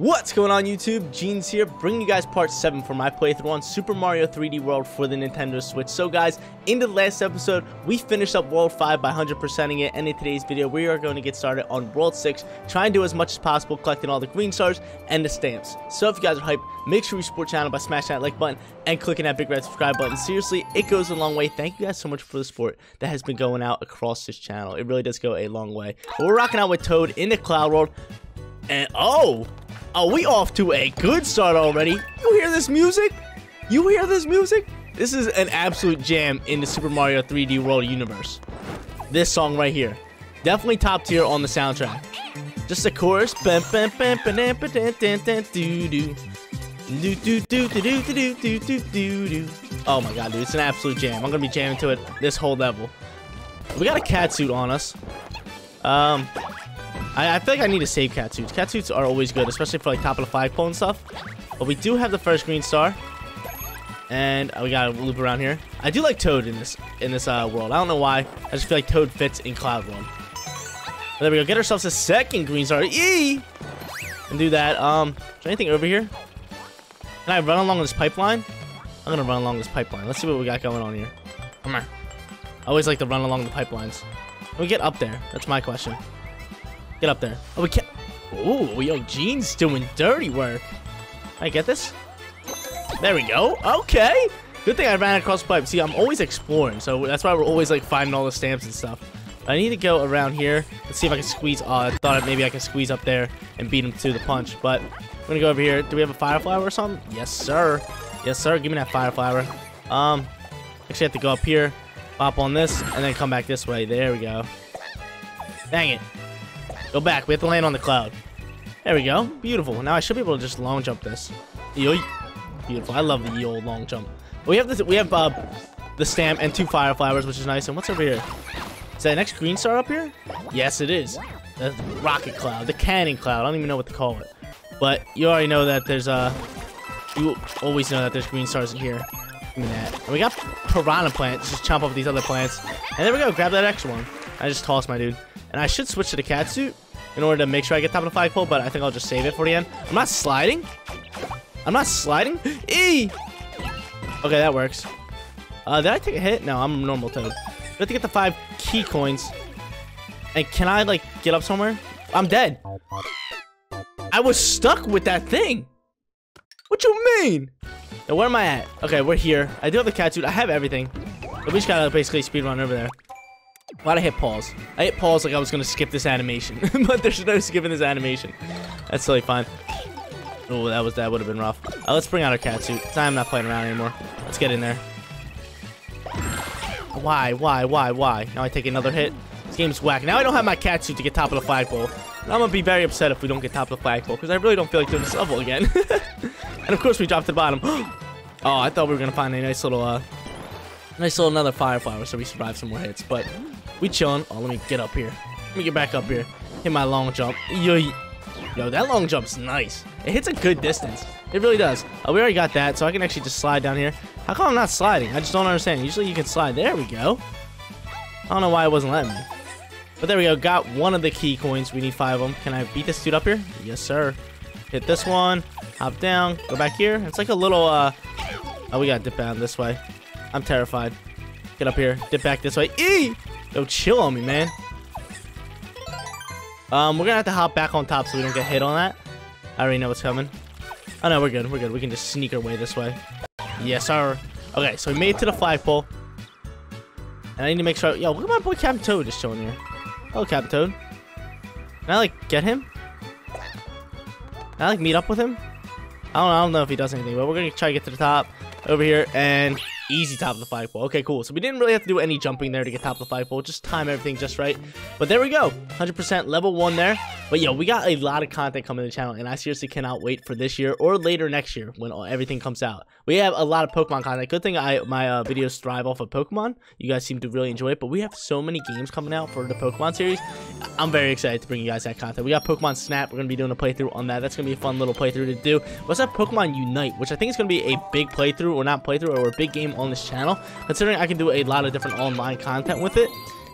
What's going on YouTube, Jeans here, bringing you guys part 7 for my playthrough on Super Mario 3D World for the Nintendo Switch. So guys, in the last episode, we finished up World 5 by 100%ing it, and in today's video, we are going to get started on World 6, trying to do as much as possible, collecting all the green stars and the stamps. So if you guys are hyped, make sure you support the channel by smashing that like button and clicking that big red subscribe button. Seriously, it goes a long way. Thank you guys so much for the support that has been going out across this channel. It really does go a long way. But we're rocking out with Toad in the Cloud World, and we off to a good start already. You hear this music? You hear this music? This is an absolute jam in the Super Mario 3D World universe. This song right here. Definitely top tier on the soundtrack. Just the chorus. Oh my god, dude. It's an absolute jam. I'm going to be jamming to it this whole level. We got a catsuit on us. I feel like I need to save catsuits. Catsuits are always good, especially for like top of the flagpole and stuff. But we do have the first green star, and we gotta loop around here. I do like Toad in this world. I don't know why. I just feel like Toad fits in Cloud World. But there we go. Get ourselves a second green star. Yee! And do that. Is there anything over here? Can I run along this pipeline? I'm gonna run along this pipeline. Let's see what we got going on here. Come on. I always like to run along the pipelines. Can we get up there? That's my question. Get up there. Oh, we can't. Oh, yo, Jeans doing dirty work. I get this. There we go. Okay. Good thing I ran across the pipe. See, I'm always exploring, so that's why we're always like finding all the stamps and stuff. But I need to go around here. Let's see if I can squeeze. I thought maybe I could squeeze up there and beat him to the punch. But I'm gonna go over here. Do we have a fire flower or something? Yes, sir. Yes, sir. Give me that fire flower. Actually, I have to go up here, pop on this, and then come back this way. There we go. Dang it. Go back. We have to land on the cloud. There we go. Beautiful. Now I should be able to just long jump this. Yoy. Beautiful. I love the ye old long jump. We have this. We have the stamp and two fire flowers, which is nice. And what's over here? Is that an extra green star up here? Yes, it is. The rocket cloud, the cannon cloud. I don't even know what to call it. But you already know that there's you always know that there's green stars in here. Give me that. And we got piranha plants. Just chomp off these other plants. And there we go. Grab that extra one. I just tossed my dude. And I should switch to the catsuit in order to make sure I get top of the flagpole, but I think I'll just save it for the end. I'm not sliding. I'm not sliding. Eee! Okay, that works. Did I take a hit? No, I'm a normal Toad. I have to get the 5 key coins. And can I, like, get up somewhere? I'm dead. I was stuck with that thing. What you mean? Now, where am I at? Okay, we're here. I do have the catsuit. I have everything. But we just gotta basically speedrun over there. Why'd I hit pause? I hit pause like I was gonna skip this animation, but there's no skipping this animation. That's totally fine. Oh, that would have been rough. Let's bring out our catsuit. I'm not playing around anymore. Let's get in there. Why? Now I take another hit. This game's whack. Now I don't have my catsuit to get top of the flagpole. And I'm gonna be very upset if we don't get top of the flagpole because I really don't feel like doing this level again. And of course we dropped the bottom. Oh, I thought we were gonna find a nice little another fire flower, so we survived some more hits, but we chilling. Oh, let me get up here. Let me get back up here. Hit my long jump. Yo, that long jump's nice. It hits a good distance. It really does. We already got that, so I can actually just slide down here. How come I'm not sliding? I just don't understand. Usually you can slide. There we go. I don't know why it wasn't letting me. But there we go. Got one of the key coins. We need 5 of them. Can I beat this dude up here? Yes, sir. Hit this one. Hop down. Go back here. It's like a little, Oh, we gotta dip down this way. I'm terrified. Get up here. Dip back this way. Eee! Yo, chill on me, man. We're gonna have to hop back on top so we don't get hit on that. I already know what's coming. Oh, no, we're good. We're good. We can just sneak our way this way. Yes, sir. Okay, so we made it to the flagpole. And I need to make sure... Yo, look at my boy Captain Toad just chilling here. Hello, Captain Toad. Can I, like, get him? Can I, like, meet up with him? I don't know if he does anything, but we're gonna try to get to the top over here and... Easy top of the flagpole. Okay, cool. So we didn't really have to do any jumping there to get top of the flagpole. Just time everything just right. But there we go. 100% level 1 there. But yo, we got a lot of content coming to the channel, and I seriously cannot wait for this year or later next year when everything comes out. We have a lot of Pokemon content. Good thing my videos thrive off of Pokemon. You guys seem to really enjoy it, but we have so many games coming out for the Pokemon series. I'm very excited to bring you guys that content. We got Pokemon Snap. We're going to be doing a playthrough on that. That's going to be a fun little playthrough to do. We also have Pokemon Unite, which I think is going to be a big playthrough, or not playthrough, or a big game on this channel, considering I can do a lot of different online content with it.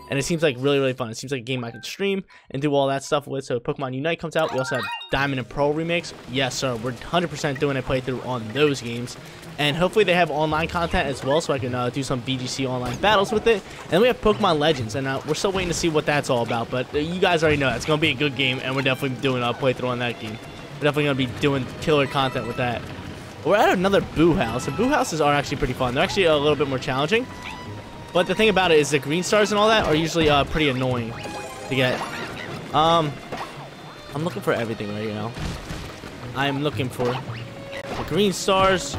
And it seems like really, really fun. It seems like a game I can stream and do all that stuff with. So Pokemon Unite comes out. We also have Diamond and Pearl remakes. Yes, sir. We're 100% doing a playthrough on those games. And hopefully they have online content as well, so I can do some BGC online battles with it. And we have Pokemon Legends, and we're still waiting to see what that's all about. But you guys already know that's going to be a good game, and we're definitely doing a playthrough on that game. We're definitely going to be doing killer content with that. We're at another Boo House. The Boo Houses are actually pretty fun. They're actually a little bit more challenging. But the thing about it is the green stars and all that are usually pretty annoying to get. I'm looking for everything right now. I'm looking for the green stars.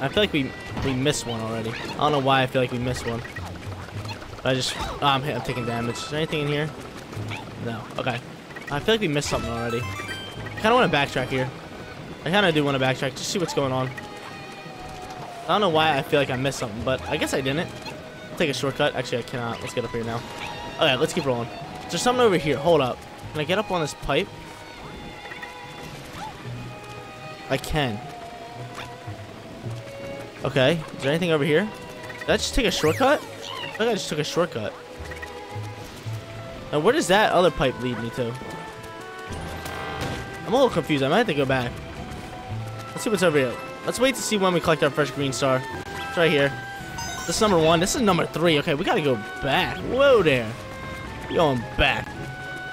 I feel like we missed one already. I don't know why I feel like we missed one. I just... I'm taking damage. Is there anything in here? No. Okay. I feel like we missed something already. I kind of want to backtrack here. I kind of do want to backtrack just to see what's going on. I don't know why I feel like I missed something, but I guess I didn't. I'll take a shortcut. Actually, I cannot. Let's get up here now. Alright, let's keep rolling. There's something over here. Hold up. Can I get up on this pipe? I can. Okay, is there anything over here? Did I just take a shortcut? I think I just took a shortcut. Now, where does that other pipe lead me to? I'm a little confused. I might have to go back. Let's see what's over here. Let's wait to see when we collect our first green star. It's right here. This is number one. This is number three. Okay, we gotta go back. Whoa there. We're going back.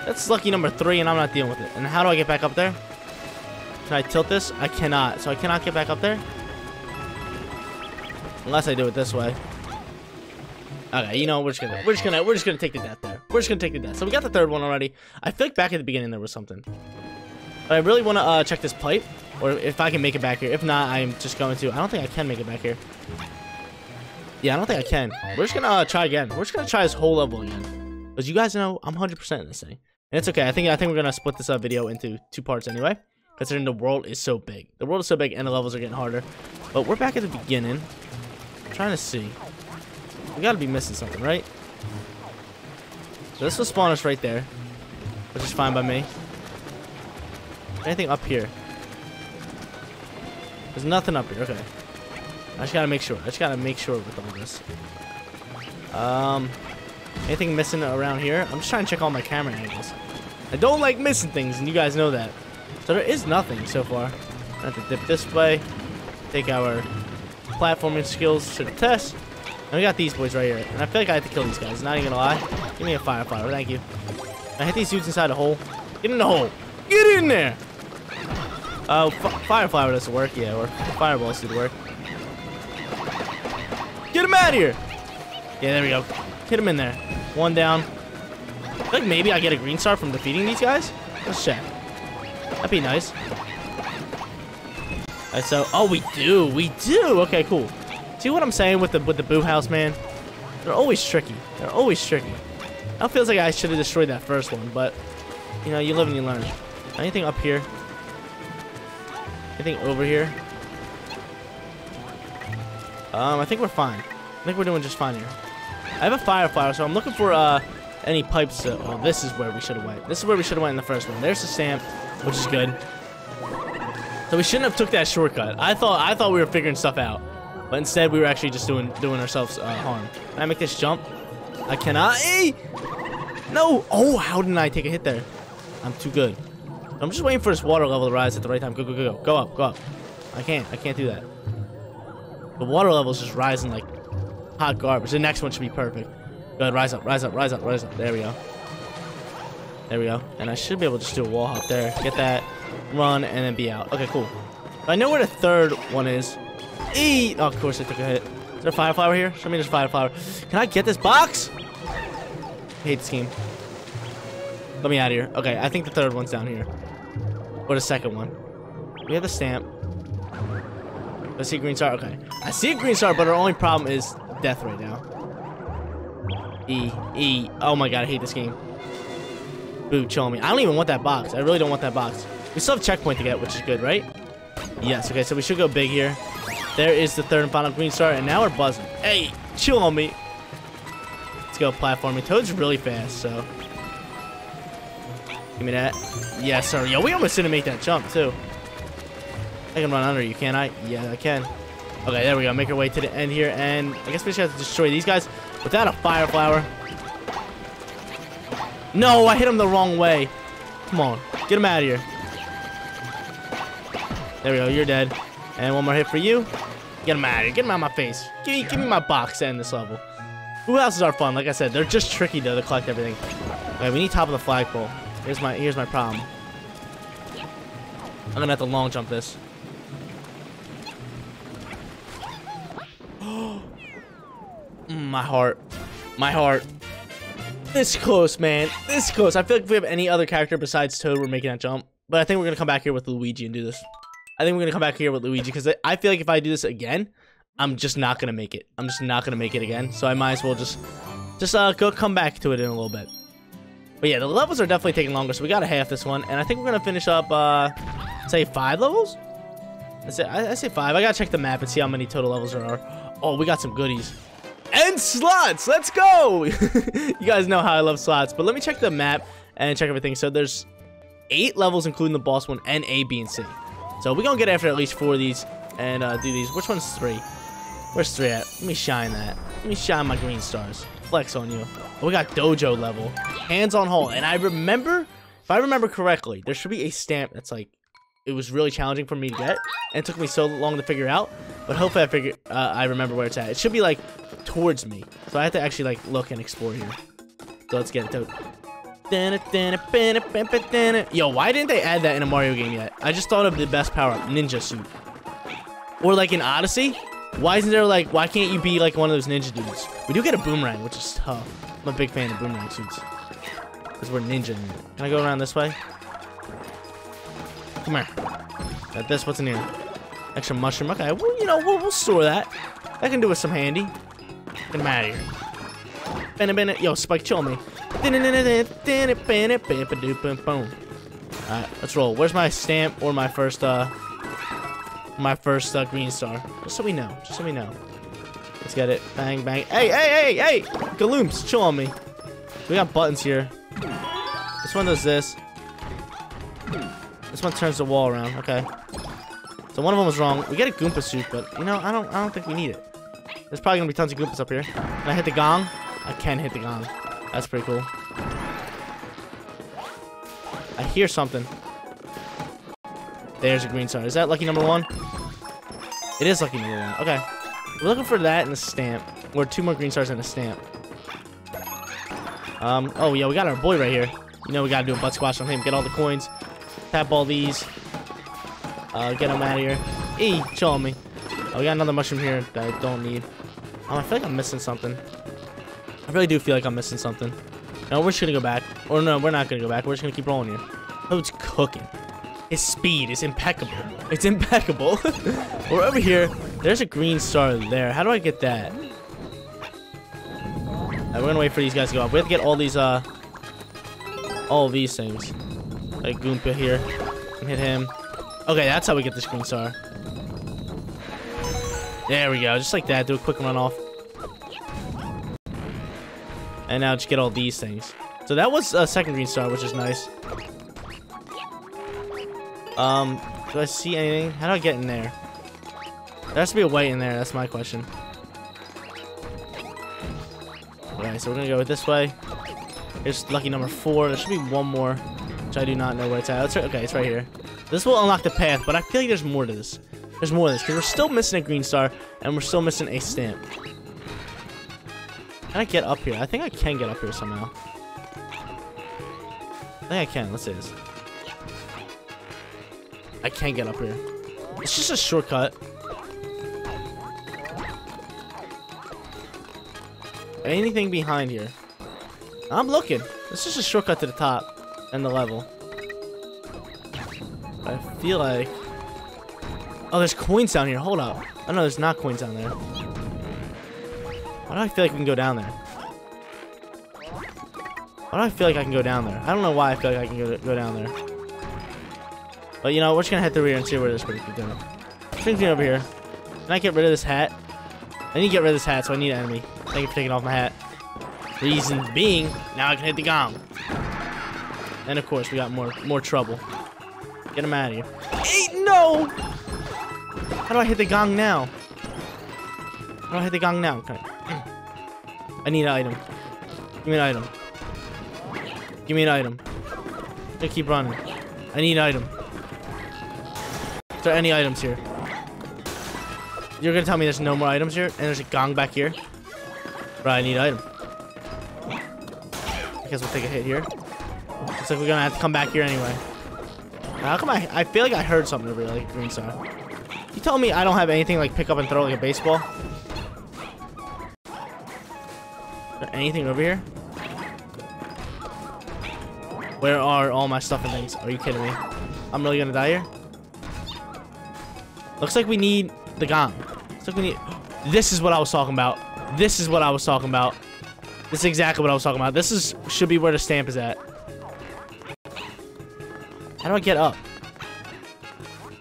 That's lucky number three, and I'm not dealing with it. And how do I get back up there? Can I tilt this? I cannot. So I cannot get back up there? Unless I do it this way. Okay, you know, we're just gonna take the death there. We're just gonna take the death. So we got the third one already. I feel like back at the beginning there was something. But I really wanna check this pipe, or if I can make it back here. If not, I'm just going to. I don't think I can make it back here. Yeah, I don't think I can. We're just gonna try again. We're just gonna try this whole level again. Because you guys know I'm 100% in this thing. And it's okay. I think we're gonna split this video into two parts anyway. Considering the world is so big. The world is so big and the levels are getting harder. But we're back at the beginning. Trying to see. We gotta be missing something, right? So this will spawn us right there, which is fine by me. Anything up here? There's nothing up here. Okay. I just gotta make sure. I just gotta make sure with all this. Anything missing around here? I'm just trying to check all my camera angles. I don't like missing things, and you guys know that. So there is nothing so far. I have to dip this way. Take our platforming skills to the test, and we got these boys right here. And I feel like I have to kill these guys, not even gonna lie. Give me a firefighter, thank you. I hit these dudes inside a hole. Get in the hole, get in there. Oh, fireflower doesn't work. Yeah, or fireballs did work. Get him out of here. Yeah, there we go. Hit him in there. One down. I feel like maybe I get a green star from defeating these guys. Let's check. That'd be nice. Alright, so, oh, we do. Okay, cool. See what I'm saying with the Boo House, man? They're always tricky. They're always tricky. Now feels like I should have destroyed that first one, but you know, you live and you learn. Anything up here? Anything over here? I think we're fine. I think we're doing just fine here. I have a fire flower, so I'm looking for any pipes. To, oh, this is where we should have went. This is where we should have went in the first one. There's the stamp, which is good. So we shouldn't have took that shortcut. I thought we were figuring stuff out, but instead we were actually just doing ourselves harm. Can I make this jump? I cannot. Hey! No! Oh, how didn't I take a hit there? I'm too good. I'm just waiting for this water level to rise at the right time. Go, go, go, go. Go up, go up. I can't do that. The water level is just rising like hot garbage. The next one should be perfect. Go ahead, rise up, rise up, rise up, rise up. There we go. There we go. And I should be able to just do a wall hop there. Get that. Run and then be out. Okay, cool. I know where the third one is. Eat. Oh, of course I took a hit. Is there a fireflower here? Show me this fireflower. Can I get this box? I hate this game. Let me out of here. Okay, I think the third one's down here. Or the second one. We have the stamp. I see a green star. Okay. I see a green star, but our only problem is death right now. E. Oh my god, I hate this game. Boo, chill me. I don't even want that box. I really don't want that box. We still have checkpoint to get, which is good, right? Yes, okay, so we should go big here. There is the third and final green star, and now we're buzzing. Hey, chill on me. Let's go platforming. Toad's really fast, so. Give me that. Yes, sir. Yo, we almost didn't make that jump, too. I can run under you, can't I? Yeah, I can. Okay, there we go. Make our way to the end here, and I guess we just have to destroy these guys without a fire flower. No, I hit him the wrong way. Come on. Get him out of here. There we go. You're dead. And one more hit for you. Get him out of here. Get him out of my face. Give me my box to end this level. Who else is our fun? Like I said, they're just tricky, though, to collect everything. Okay, we need top of the flagpole. Here's my problem. I'm going to have to long jump this. My heart. This close, man. This close. I feel like if we have any other character besides Toad, we're making that jump. But I think we're going to come back here with Luigi and do this. I think we're going to come back here with Luigi because I feel like if I do this again, I'm just not going to make it. I'm just not going to make it again. So I might as well just come back to it in a little bit. But yeah, the levels are definitely taking longer, so we got to half this one. And I think we're going to finish up, say, 5 levels? I say 5. I got to check the map and see how many total levels there are. Oh, we got some goodies. And slots! Let's go! You guys know how I love slots. But let me check the map and check everything. So there's 8 levels, including the boss one, and A, B, and C. So we're going to get after at least 4 of these and do these. Which one's 3? Where's 3 at? Let me shine that. Let me shine my green stars. Flex on you. Oh, we got dojo level. Hands on hole. And I remember, if I remember correctly, there should be a stamp that's like, it was really challenging for me to get. And it took me so long to figure out. But hopefully I remember where it's at. It should be like towards me. So I have to actually like look and explore here. So let's get it. Yo, why didn't they add that in a Mario game yet? I just thought of the best power up, ninja suit. Or like in Odyssey. Why isn't there like, why can't you be like one of those ninja dudes? We do get a boomerang, which is tough. I'm a big fan of boomerang suits. Because we're ninja. Can I go around this way? Come here. Got this, what's in here? Extra mushroom, okay. Well, you know, we'll store that. That can do with some handy. Get him out of here. Bennett. Yo, Spike, chill me. Alright, let's roll. Where's my stamp or my first, green star, just so we know. Let's get it. Bang bang. Hey, Galooms, chill on me. We got buttons here. This one does this, this one turns the wall around. Okay, so one of them was wrong. We get a Goomba suit, but you know, I don't think we need it. There's probably gonna be tons of Goombas up here. Can I hit the gong? I can hit the gong. That's pretty cool. I hear something. There's a green star. Is that lucky number 1? It is lucky number 1. Okay. We're looking for that and a stamp. Or 2 more green stars and a stamp. Oh, yeah. We got our boy right here. You know we got to do a butt squash on him. Get all the coins. Tap all these. Get him out of here. Hey, chill on me. Oh, we got another mushroom here that I don't need. I feel like I'm missing something. I really do feel like I'm missing something. No, we're just going to go back. Or no, we're not going to go back. We're just going to keep rolling here. Oh, it's cooking. His speed is impeccable. It's impeccable. We're over here. There's a green star there. How do I get that? Right, we're gonna wait for these guys to go up. We have to get all these things. Like Goomba here. And hit him. Okay, that's how we get this green star. There we go. Just like that. Do a quick run off. And now just get all these things. So that was a second green star, which is nice. Do I see anything? How do I get in there? There has to be a way in there. That's my question. Alright, so we're gonna go this way. Here's lucky number 4. There should be one more, which I do not know where it's at. That's right. Okay, it's right here. This will unlock the path, but I feel like there's more to this. There's more to this, because we're still missing a green star, and we're still missing a stamp. Can I get up here? I think I can get up here somehow. I think I can. Let's see this. I can't get up here. It's just a shortcut. Anything behind here? I'm looking. It's just a shortcut to the top and the level. I feel like... Oh, there's coins down here. Hold up. Oh, no, there's not coins down there. Why do I feel like we can go down there? Why do I feel like I can go down there? I don't know why I feel like I can go down there. But you know, we're just gonna head through here and see where this brings me down. Brings me over here. Can I get rid of this hat? I need to get rid of this hat, so I need an enemy. Thank you for taking off my hat. Reason being, now I can hit the gong. And of course, we got more trouble. Get him out of here. Hey, no! How do I hit the gong now? How do I hit the gong now? I need an item. Give me an item. Give me an item. I keep running. I need an item. Is there any items here? You're gonna tell me there's no more items here? And there's a gong back here? Right, I need an item. I guess we'll take a hit here. Looks like we're gonna have to come back here anyway. How come I feel like I heard something over like green side. You tell me I don't have anything like pick up and throw like a baseball? Is there anything over here? Where are all my stuff and things? Are you kidding me? I'm really gonna die here? Looks like we need the gong. Looks like we need... This is what I was talking about. This is what I was talking about. This is exactly what I was talking about. This is should be where the stamp is at. How do I get up?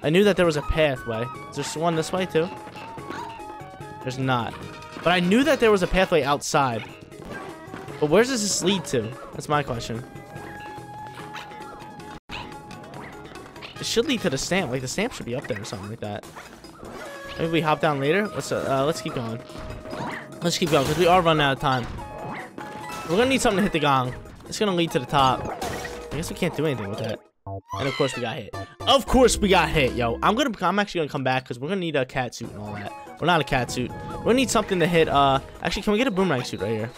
I knew that there was a pathway. Is there one this way too? There's not. But I knew that there was a pathway outside. But where does this lead to? That's my question. It should lead to the stamp. Like the stamp should be up there or something like that. Maybe we hop down later. Let's keep going. Let's keep going because we are running out of time. We're gonna need something to hit the gong. It's gonna lead to the top. I guess we can't do anything with that. And of course we got hit. Of course we got hit, yo. I'm actually gonna come back because we're gonna need a cat suit and all that. We're not a cat suit. We're gonna need something to hit. Actually, can we get a boomerang suit right here?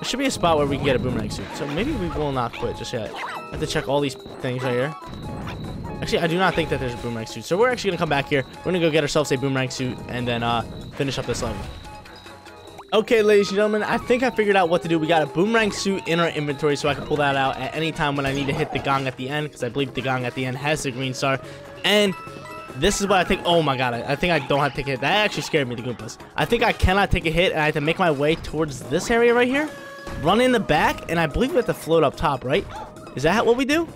There should be a spot where we can get a boomerang suit. So maybe we will not quit just yet. I have to check all these things right here. Actually, I do not think that there's a boomerang suit. So we're actually gonna come back here. We're gonna go get ourselves a boomerang suit and then finish up this level. Okay, ladies and gentlemen, I think I figured out what to do. We got a boomerang suit in our inventory, so I can pull that out at any time when I need to hit the gong at the end, because I believe the gong at the end has the green star. And this is what I think. Oh my god, I think I don't have to take a hit. That actually scared me, the Goombas. I think I cannot take a hit, and I have to make my way towards this area right here, run in the back, and I believe we have to float up top, right? Is that what we do?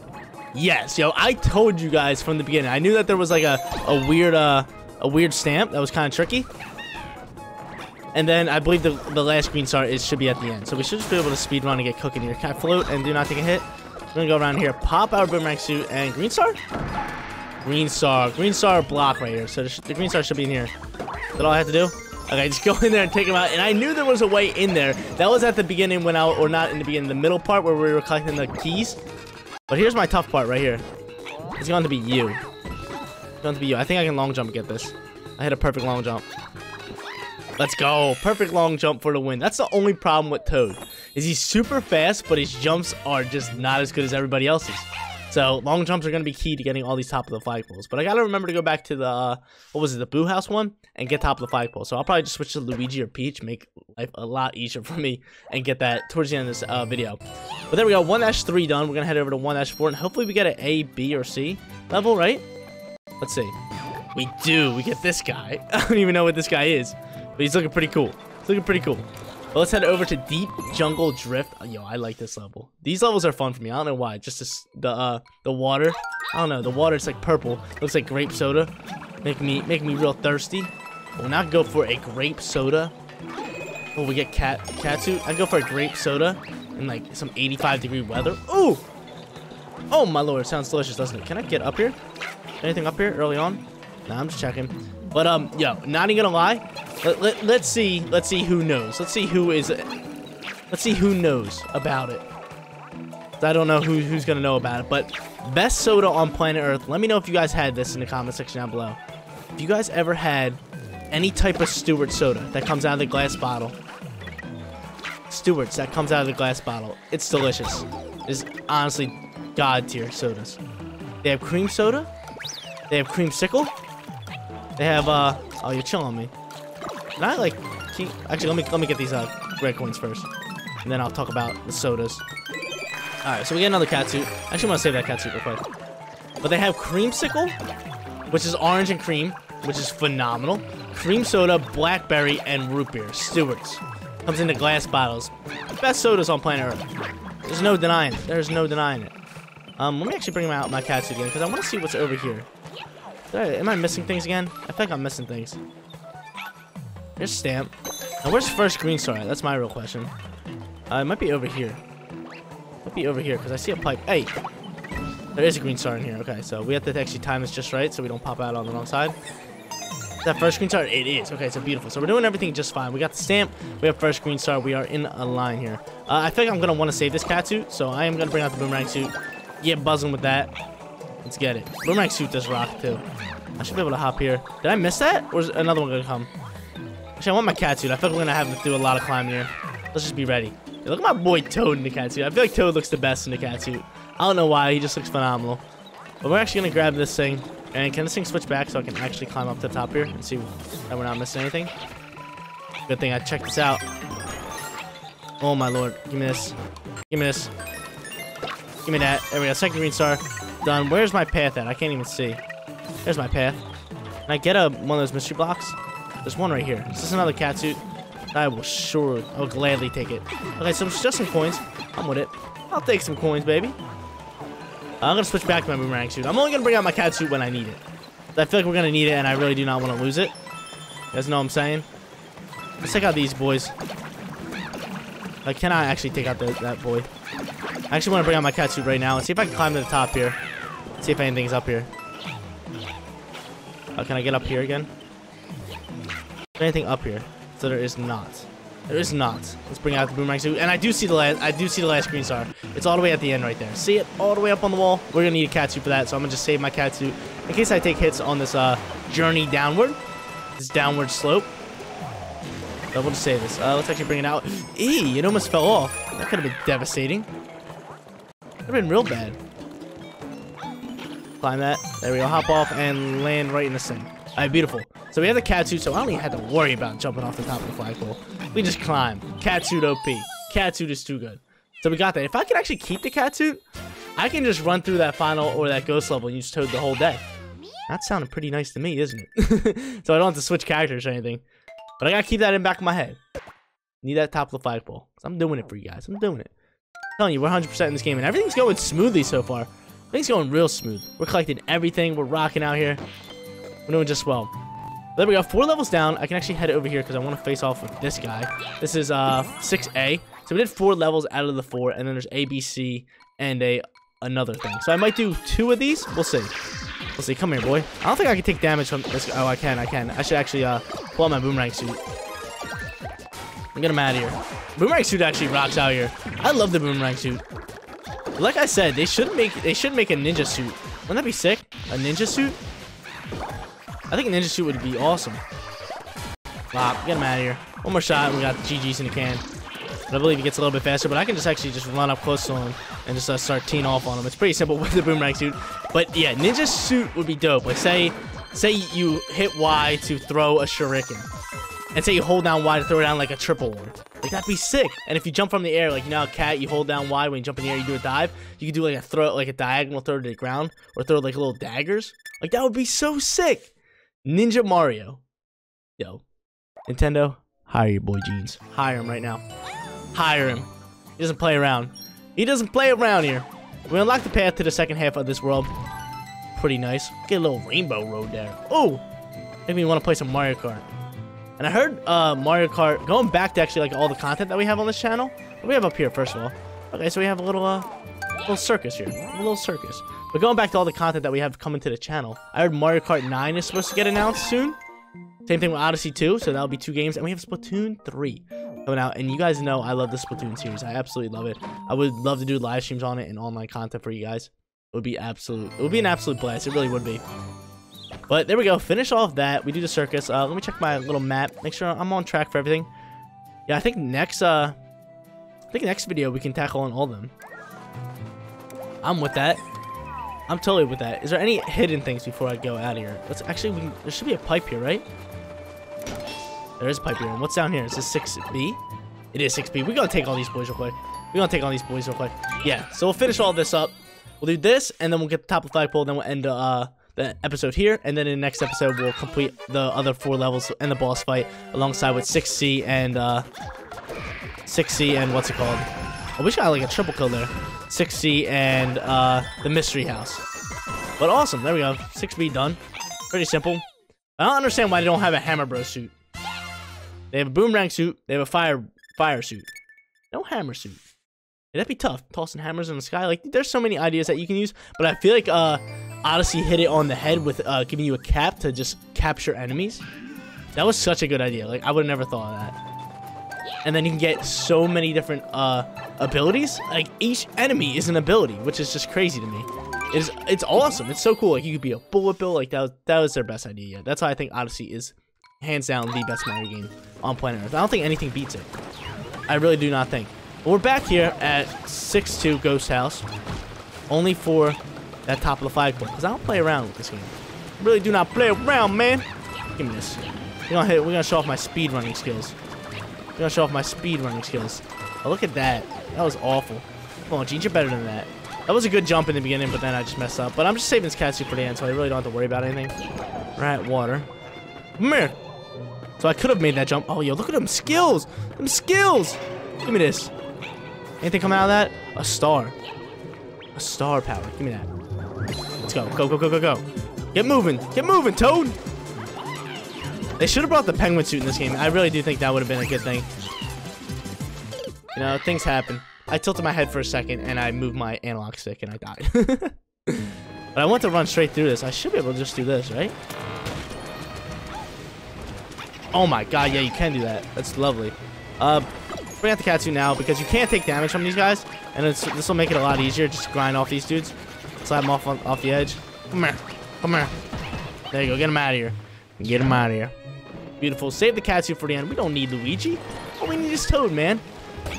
Yes, yo, I told you guys from the beginning. I knew that there was like a weird stamp that was kind of tricky. And then I believe the last green star should be at the end. So we should just be able to speed run and get cooking here. Can I float and do not take a hit? We're gonna go around here, pop our boomerang suit, and green star? Green star. Green star block right here. So the green star should be in here. Is that all I have to do? Okay, just go in there and take him out. And I knew there was a way in there. That was at the beginning when the middle part where we were collecting the keys. But here's my tough part right here. It's going to be you. It's going to be you. I think I can long jump and get this. I hit a perfect long jump. Let's go. Perfect long jump for the win. That's the only problem with Toad. Is he's super fast, but his jumps are just not as good as everybody else's. So long jumps are going to be key to getting all these top of the flagpoles. But I got to remember to go back to the, the Boo House one and get top of the flagpole. So I'll probably just switch to Luigi or Peach, make life a lot easier for me, and get that towards the end of this video. But there we go. 1-3 done. We're going to head over to 1-4, and hopefully we get an A, B, or C level, right? Let's see. We do. We get this guy. I don't even know what this guy is. But he's looking pretty cool. He's looking pretty cool. But let's head over to Deep Jungle Drift. Oh, yo, I like this level. These levels are fun for me. I don't know why. Just this, the water. I don't know. The water is like purple. Looks like grape soda. Make me real thirsty. We'll not go for a grape soda. Oh, we get catsuit. I go for a grape soda in like some 85-degree weather. Ooh. Oh my lord, sounds delicious, doesn't it? Can I get up here? Anything up here early on? Nah, I'm just checking. But, yo, not even gonna lie, let's see who knows. Let's see who knows about it. I don't know who's gonna know about it, but best soda on planet Earth. Let me know if you guys had this in the comment section down below. If you guys ever had any type of Stewart soda that comes out of the glass bottle. Stewart's that comes out of the glass bottle. It's delicious. It's honestly god-tier sodas. They have cream soda. They have creamsicle. They have, oh, you're chilling me. Can I, like, keep... Actually, let me get these, red coins first. And then I'll talk about the sodas. Alright, so we get another catsuit. Actually, I'm gonna save that catsuit real quick. But they have creamsicle, which is orange and cream, which is phenomenal. Cream soda, blackberry, and root beer. Stewart's. Comes into glass bottles. Best sodas on planet Earth. There's no denying it. There's no denying it. Let me actually bring out my catsuit again, because I want to see what's over here. Am I missing things again? I think I'm missing things. Here's stamp. Now, where's the first green star at? That's my real question. It might be over here. Might be over here, because I see a pipe. Hey! There is a green star in here. Okay, so we have to actually time this just right so we don't pop out on the wrong side. that first green star? It is. Okay, so beautiful. So we're doing everything just fine. We got the stamp. We have first green star. We are in a line here. I think I'm going to want to save this cat suit, so I am going to bring out the boomerang suit. Yeah, buzzing with that. Let's get it. Boomerang suit does rock, too. I should be able to hop here. Did I miss that? Or is another one going to come? Actually, I want my cat suit. I feel like we're going to have to do a lot of climbing here. Let's just be ready. Hey, look at my boy Toad in the cat suit. I feel like Toad looks the best in the cat suit. I don't know why. He just looks phenomenal. But we're actually going to grab this thing. And can this thing switch back so I can actually climb up to the top here and see that we're not missing anything? Good thing I checked this out. Oh, my Lord. Give me this. Give me this. Give me that. There we go. Second green star. Done. Where's my path at? I can't even see. There's my path. Can I get one of those mystery blocks? There's one right here. Is this another catsuit? I will sure. I'll gladly take it. Okay, so it's just some coins. I'm with it. I'll take some coins, baby. I'm going to switch back to my boomerang suit. I'm only going to bring out my cat suit when I need it. I feel like we're going to need it, and I really do not want to lose it. You guys know what I'm saying? Let's take out these boys. I cannot actually take out that boy. I actually want to bring out my cat suit right now and see if I can climb to the top here. See if anything's up here. Can I get up here again? Is there anything up here? So there is not. There is not. Let's bring out the boomerang suit. And I do see the last. I do see the last green star. It's all the way at the end right there. See it all the way up on the wall. We're gonna need a cat suit for that, so I'm gonna just save my cat suit in case I take hits on this journey downward, this downward slope. So we'll just save this. Let's actually bring it out. Eee! It almost fell off. That could have been devastating. Could have been real bad. Climb that. There we go. Hop off and land right in this thing. All right, beautiful. So we have the cat suit, so I don't even have to worry about jumping off the top of the flagpole. We just climb. Cat suit OP. Cat suit is too good. So we got that. If I could actually keep the cat suit, I can just run through that final or that ghost level and use Toad the whole day. That sounded pretty nice to me, isn't it? So I don't have to switch characters or anything. But I gotta keep that in the back of my head. Need that top of the flagpole. I'm doing it for you guys. I'm doing it. I'm telling you, we're 100% in this game, and everything's going smoothly so far. Everything's going real smooth. We're collecting everything. We're rocking out here. We're doing just well. There we go. 4 levels down. I can actually head over here because I want to face off with this guy. This is 6A. So we did 4 levels out of the 4, and then there's A, B, C, and another thing. So I might do 2 of these. We'll see. We'll see. Come here, boy. I don't think I can take damage from this. Oh, I can. I can. I should actually pull out my boomerang suit. Get him out of here. Boomerang suit actually rocks out here. I love the boomerang suit. Like I said, they should make a ninja suit. Wouldn't that be sick? A ninja suit? I think a ninja suit would be awesome. Wow, get him out of here. One more shot, and we got the GG's in the can. But I believe he gets a little bit faster, but I can just actually just run up close to him and just start teeing off on him. It's pretty simple with the boomerang suit. But yeah, ninja suit would be dope. Like say you hit Y to throw a shuriken. And say you hold down Y to throw down like a triple one. Like that'd be sick. And if you jump from the air, like you know, cat, you hold down Y when you jump in the air, you do a dive. You could do like a throw, like a diagonal throw to the ground, or throw like little daggers. Like that would be so sick. Ninja Mario. Yo, Nintendo, hire your boy Jeans. Hire him right now. Hire him. He doesn't play around. He doesn't play around here. We unlock the path to the second half of this world. Pretty nice. Get a little rainbow road there. Oh, make me want to play some Mario Kart. And I heard Mario Kart, going back to actually like all the content that we have on this channel. What do we have up here, first of all? Okay, so we have a little circus here. A little circus. But going back to all the content that we have coming to the channel, I heard Mario Kart 9 is supposed to get announced soon. Same thing with Odyssey 2, so that'll be 2 games. And we have Splatoon 3 coming out. And you guys know I love the Splatoon series. I absolutely love it. I would love to do live streams on it and online content for you guys. It would be an absolute blast. It really would be. But there we go. Finish all of that. We do the circus. Let me check my little map. Make sure I'm on track for everything. Yeah, I think next video we can tackle on all of them. I'm with that. I'm totally with that. Is there any hidden things before I go out of here? Let's actually. There should be a pipe here, right? There is a pipe here. And what's down here? Is this 6B? It is 6B. We're gonna take all these boys real quick. Yeah. So we'll finish all this up. We'll do this, and then we'll get the top of the flagpole. Then we'll end the episode here, and then in the next episode we'll complete the other 4 levels and the boss fight alongside with 6C and 6C and what's it called? I wish I had like a triple kill there. 6C and the mystery house. But awesome, there we go. 6B done. Pretty simple. I don't understand why they don't have a Hammer Bro suit. They have a boomerang suit. They have a fire suit. No hammer suit. That'd be tough. Tossing hammers in the sky. Like there's so many ideas that you can use, but I feel like Odyssey hit it on the head with giving you a cap to just capture enemies. That was such a good idea. Like, I would have never thought of that. And then you can get so many different abilities. Like, each enemy is an ability, which is just crazy to me. It's awesome. It's so cool. Like, you could be a bullet bill. Like, that was their best idea yet. That's why I think Odyssey is, hands down, the best Mario game on planet Earth. I don't think anything beats it. I really do not think. But we're back here at 6-2 Ghost House. Only for that top of the flagpole. Because I don't play around with this game. Really do not play around, man. Give me this. We're gonna show off my speed running skills. Oh, look at that. That was awful. Come on, Gene, you're better than that. That was a good jump in the beginning, but then I just messed up. But I'm just saving this Katsu for the end, so I really don't have to worry about anything. Right, water. Come here. So I could have made that jump. Oh, yo, look at them skills. Them skills. Give me this. Anything coming out of that? A star. A star power. Give me that. Let's go. Go, go, go, go, go. Get moving. Get moving, Toad. They should have brought the penguin suit in this game. I really do think that would have been a good thing. You know, things happen. I tilted my head for a second, and I moved my analog stick, and I died. But I want to run straight through this. I should be able to just do this, right? Oh my god, yeah, you can do that. That's lovely. Bring out the Katsu now, because you can't take damage from these guys, and this will make it a lot easier. Just grind off these dudes. Slide them off the edge. Come here. Come here. There you go. Get them out of here. Get them out of here. Beautiful. Save the Katsu for the end. We don't need Luigi. All we need is Toad, man.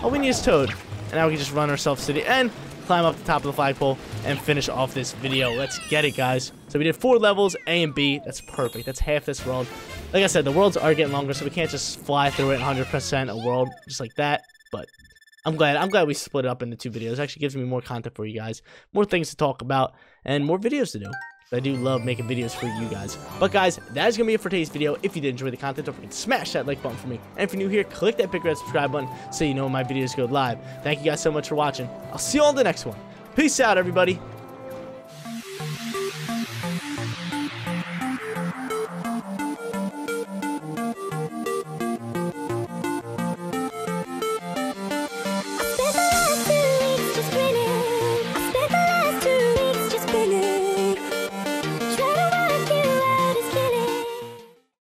All we need is Toad. And now we can just run ourselves to the end, climb up the top of the flagpole, and finish off this video. Let's get it, guys. So we did 4 levels, A and B. That's perfect. That's half this world. Like I said, the worlds are getting longer, so we can't just fly through it 100% a world just like that. But I'm glad we split it up into 2 videos. It actually gives me more content for you guys, more things to talk about, and more videos to do. I do love making videos for you guys. But guys, that is going to be it for today's video. If you did enjoy the content, don't forget to smash that like button for me. And if you're new here, click that big red subscribe button so you know when my videos go live. Thank you guys so much for watching. I'll see you all in the next one. Peace out, everybody.